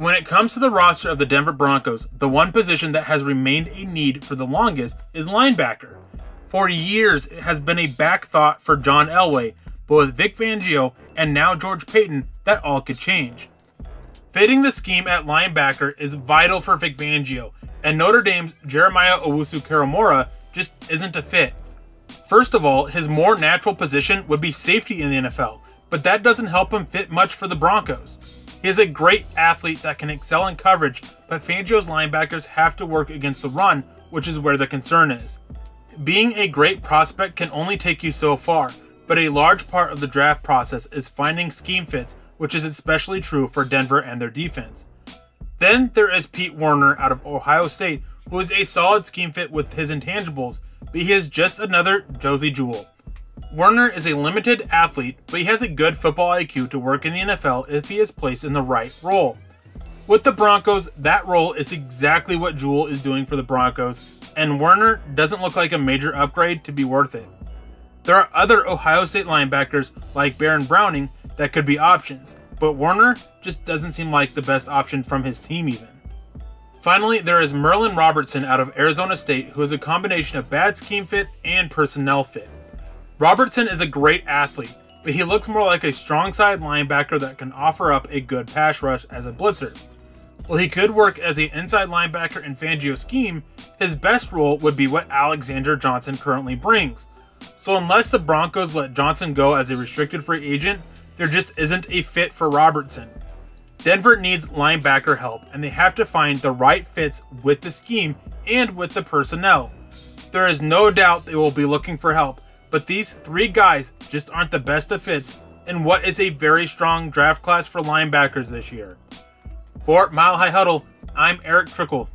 When it comes to the roster of the Denver Broncos, the one position that has remained a need for the longest is linebacker. For years, it has been a back thought for John Elway, but with Vic Fangio and now George Payton, that all could change. Fitting the scheme at linebacker is vital for Vic Fangio, and Notre Dame's Jeremiah Owusu-Koramoah just isn't a fit. First of all, his more natural position would be safety in the NFL, but that doesn't help him fit much for the Broncos. He is a great athlete that can excel in coverage, but Fangio's linebackers have to work against the run, which is where the concern is. Being a great prospect can only take you so far, but a large part of the draft process is finding scheme fits, which is especially true for Denver and their defense. Then there is Pete Werner out of Ohio State, who is a solid scheme fit with his intangibles, but he is just another Josey Jewell. Werner is a limited athlete, but he has a good football IQ to work in the NFL if he is placed in the right role. With the Broncos, that role is exactly what Jewell is doing for the Broncos, and Werner doesn't look like a major upgrade to be worth it. There are other Ohio State linebackers like Baron Browning that could be options, but Werner just doesn't seem like the best option from his team even. Finally, there is Merlin Robertson out of Arizona State, who is a combination of bad scheme fit and personnel fit. Robertson is a great athlete, but he looks more like a strong side linebacker that can offer up a good pass rush as a blitzer. While he could work as an inside linebacker in Fangio's scheme, his best role would be what Alexander Johnson currently brings. So unless the Broncos let Johnson go as a restricted free agent, there just isn't a fit for Robertson. Denver needs linebacker help, and they have to find the right fits with the scheme and with the personnel. There is no doubt they will be looking for help, but these three guys just aren't the best of fits in what is a very strong draft class for linebackers this year. For Mile High Huddle, I'm Erick Trickel.